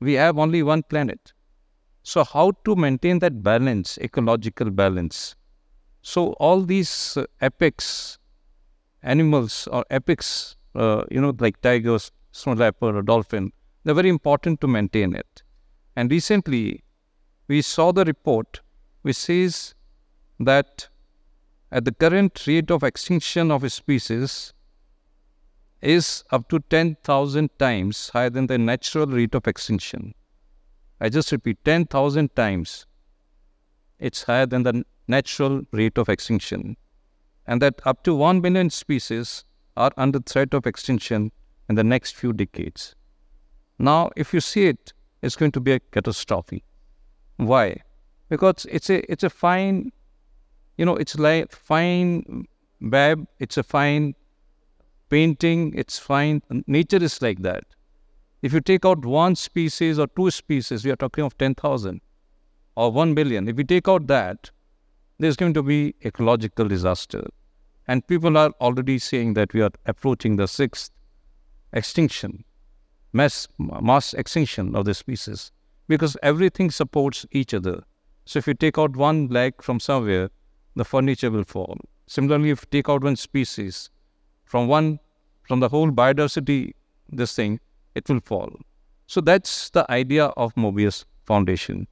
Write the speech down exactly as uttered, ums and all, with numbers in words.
we have only one planet. So how to maintain that balance, ecological balance? So all these uh, apex animals or apex, uh, you know, like tigers, snow leopard or dolphin, they're very important to maintain it. And recently, we saw the report which says that at the current rate of extinction of a species is up to ten thousand times higher than the natural rate of extinction. I just repeat, ten thousand times it's higher than the natural rate of extinction. And that up to one million species are under threat of extinction in the next few decades. Now, if you see it, it's going to be a catastrophe. Why? Because it's a, it's a fine, you know, it's like fine web, it's a fine painting, it's fine. Nature is like that. If you take out one species or two species, we are talking of ten thousand or one billion. If we take out that, there's going to be ecological disaster. And people are already saying that we are approaching the sixth extinction, mass, mass extinction of the species, because everything supports each other. So if you take out one leg from somewhere, the furniture will fall. Similarly, if you take out one species, from one, from the whole biodiversity, this thing, it will fall. So that's the idea of Mobius Foundation.